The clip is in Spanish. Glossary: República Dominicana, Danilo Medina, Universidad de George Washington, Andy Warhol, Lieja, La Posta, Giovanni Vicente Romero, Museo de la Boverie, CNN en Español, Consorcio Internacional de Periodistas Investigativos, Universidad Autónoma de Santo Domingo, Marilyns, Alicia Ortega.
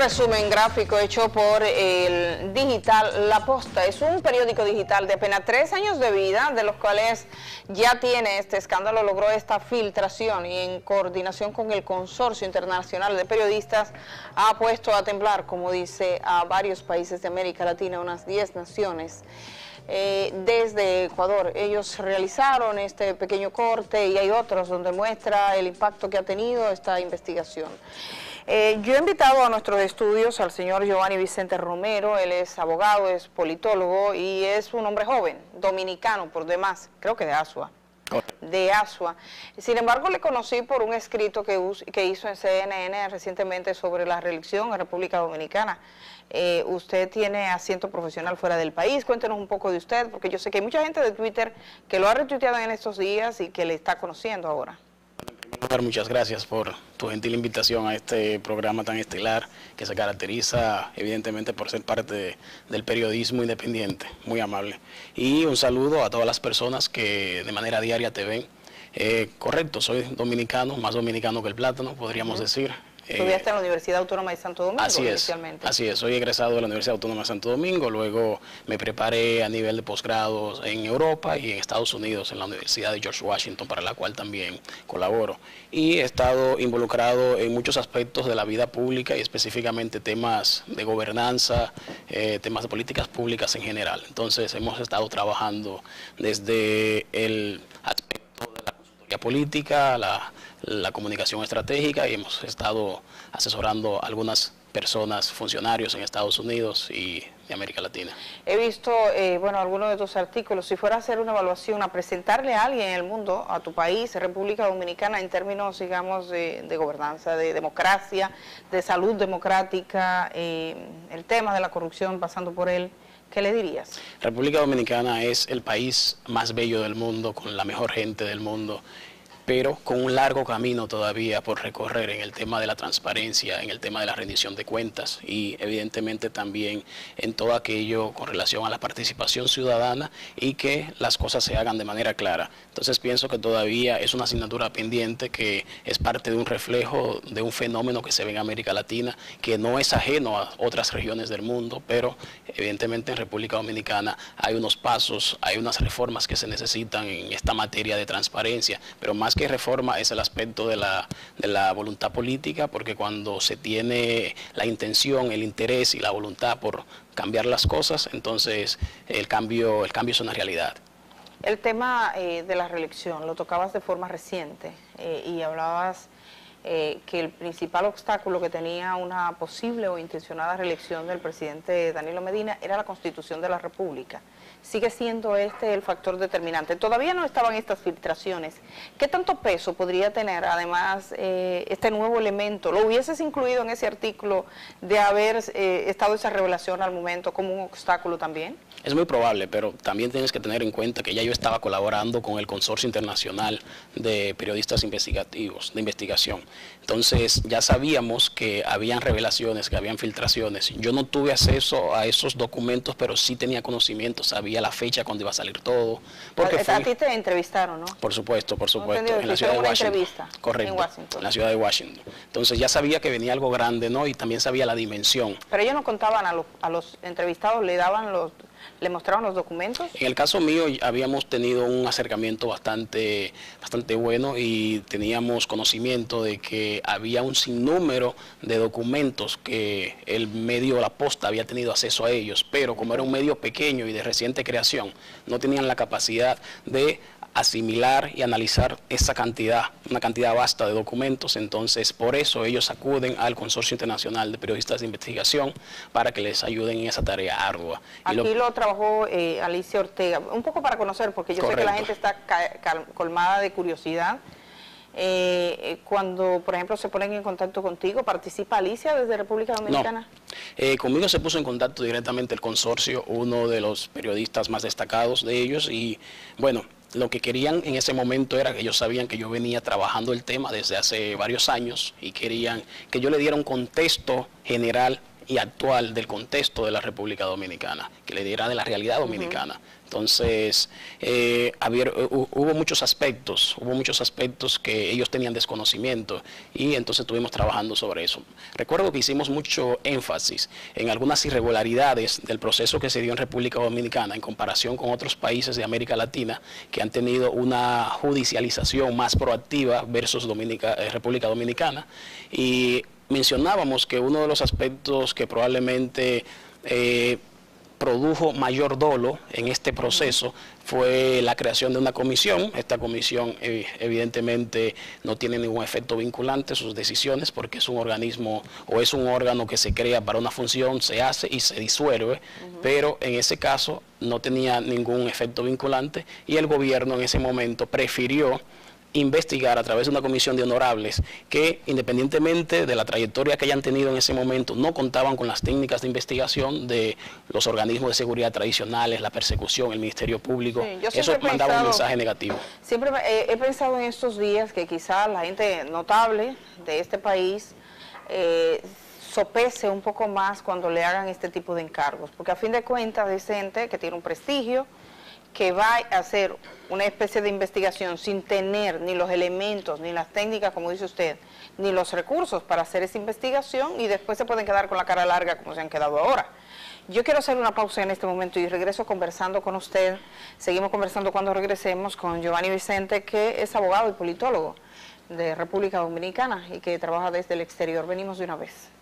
resumen gráfico hecho por el digital La Posta. Es un periódico digital de apenas 3 años de vida, de los cuales ya tiene este escándalo, logró esta filtración y en coordinación con el Consorcio Internacional de Periodistas ha puesto a temblar, como dice, a varios países de América Latina, unas 10 naciones. Desde Ecuador, ellos realizaron este pequeño corte y hay otros donde muestra el impacto que ha tenido esta investigación. Yo he invitado a nuestros estudios al señor Giovanni Vicente Romero. Él es abogado, es politólogo y es un hombre joven, dominicano por demás, creo que de Asua. Sin embargo, le conocí por un escrito que hizo en CNN recientemente sobre la reelección en República Dominicana. Usted tiene asiento profesional fuera del país. Cuéntenos un poco de usted, porque yo sé que hay mucha gente de Twitter que lo ha retuiteado en estos días y que le está conociendo ahora. En primer lugar, muchas gracias por tu gentil invitación a este programa tan estelar que se caracteriza evidentemente por ser parte del periodismo independiente, muy amable. Y un saludo a todas las personas que de manera diaria te ven. Correcto, soy dominicano, más dominicano que el plátano, podríamos decir. Estudiaste en la Universidad Autónoma de Santo Domingo. Así es, soy egresado de la Universidad Autónoma de Santo Domingo, luego me preparé a nivel de posgrados en Europa y en Estados Unidos, en la Universidad de George Washington, para la cual también colaboro. Y he estado involucrado en muchos aspectos de la vida pública y específicamente temas de gobernanza, temas de políticas públicas en general. Entonces hemos estado trabajando desde el aspecto de la consultoría política, la comunicación estratégica, y hemos estado asesorando a algunas personas, funcionarios en Estados Unidos y de América Latina. He visto, bueno, algunos de tus artículos. Si fuera a hacer una evaluación, a presentarle a alguien en el mundo, a tu país, República Dominicana, en términos, digamos, de gobernanza, de democracia, de salud democrática, el tema de la corrupción pasando por él, ¿qué le dirías? República Dominicana es el país más bello del mundo, con la mejor gente del mundo, pero con un largo camino todavía por recorrer en el tema de la transparencia, en el tema de la rendición de cuentas y evidentemente también en todo aquello con relación a la participación ciudadana y que las cosas se hagan de manera clara. Entonces pienso que todavía es una asignatura pendiente que es parte de un reflejo de un fenómeno que se ve en América Latina, que no es ajeno a otras regiones del mundo, pero evidentemente en República Dominicana hay unos pasos, hay unas reformas que se necesitan en esta materia de transparencia, pero más que reforma es el aspecto de la voluntad política, porque cuando se tiene la intención, el interés y la voluntad por cambiar las cosas, entonces el cambio es una realidad. El tema de la reelección lo tocabas de forma reciente y hablabas que el principal obstáculo que tenía una posible o intencionada reelección del presidente Danilo Medina era la Constitución de la República. Sigue siendo este el factor determinante. Todavía no estaban estas filtraciones. ¿Qué tanto peso podría tener, además, este nuevo elemento? ¿Lo hubieses incluido en ese artículo de haber estado esa revelación al momento como un obstáculo también? Es muy probable, pero también tienes que tener en cuenta que ya yo estaba colaborando con el Consorcio Internacional de Periodistas Investigativos, de investigación. Entonces ya sabíamos que habían revelaciones, que habían filtraciones. Yo no tuve acceso a esos documentos, pero sí tenía conocimiento, sabía la fecha cuando iba a salir todo. Porque a ti te entrevistaron, ¿no? Por supuesto, en la ciudad de Washington. Correcto, en la ciudad de Washington. Entonces ya sabía que venía algo grande, ¿no? Y también sabía la dimensión. Pero ellos no contaban a los entrevistados, le daban los... ¿Le mostraron los documentos? En el caso mío habíamos tenido un acercamiento bastante bueno y teníamos conocimiento de que había un sinnúmero de documentos que el medio La Posta había tenido acceso a ellos, pero como era un medio pequeño y de reciente creación, no tenían la capacidad de asimilar y analizar esa cantidad, una cantidad vasta de documentos. Entonces por eso ellos acuden al Consorcio Internacional de Periodistas de Investigación para que les ayuden en esa tarea ardua. Aquí lo trabajó Alicia Ortega, un poco para conocer, porque yo sé que la gente está colmada de curiosidad. Cuando, por ejemplo, se ponen en contacto contigo, ¿participa Alicia desde República Dominicana? No. Conmigo se puso en contacto directamente el consorcio, uno de los periodistas más destacados de ellos, y bueno, lo que querían en ese momento era que ellos sabían que yo venía trabajando el tema desde hace varios años y querían que yo le diera un contexto general y actual del contexto de la República Dominicana, que le diera de la realidad dominicana. Entonces, hubo muchos aspectos que ellos tenían desconocimiento y entonces estuvimos trabajando sobre eso. Recuerdo que hicimos mucho énfasis en algunas irregularidades del proceso que se dio en República Dominicana en comparación con otros países de América Latina que han tenido una judicialización más proactiva versus República Dominicana, y mencionábamos que uno de los aspectos que probablemente produjo mayor dolo en este proceso fue la creación de una comisión. Esta comisión evidentemente no tiene ningún efecto vinculante sus decisiones, porque es un organismo o es un órgano que se crea para una función, se hace y se disuelve, pero en ese caso no tenía ningún efecto vinculante y el gobierno en ese momento prefirió investigar a través de una comisión de honorables que, independientemente de la trayectoria que hayan tenido en ese momento, no contaban con las técnicas de investigación de los organismos de seguridad tradicionales, la persecución, el Ministerio Público. Sí, eso mandaba un mensaje negativo. Siempre he pensado en estos días que quizás la gente notable de este país sopese un poco más cuando le hagan este tipo de encargos, porque a fin de cuentas es gente que tiene un prestigio, que va a hacer una especie de investigación sin tener ni los elementos, ni las técnicas, como dice usted, ni los recursos para hacer esa investigación, y después se pueden quedar con la cara larga como se han quedado ahora. Yo quiero hacer una pausa en este momento y regreso conversando con usted. Seguimos conversando cuando regresemos con Giovanni Vicente, que es abogado y politólogo de República Dominicana y que trabaja desde el exterior. Venimos de una vez.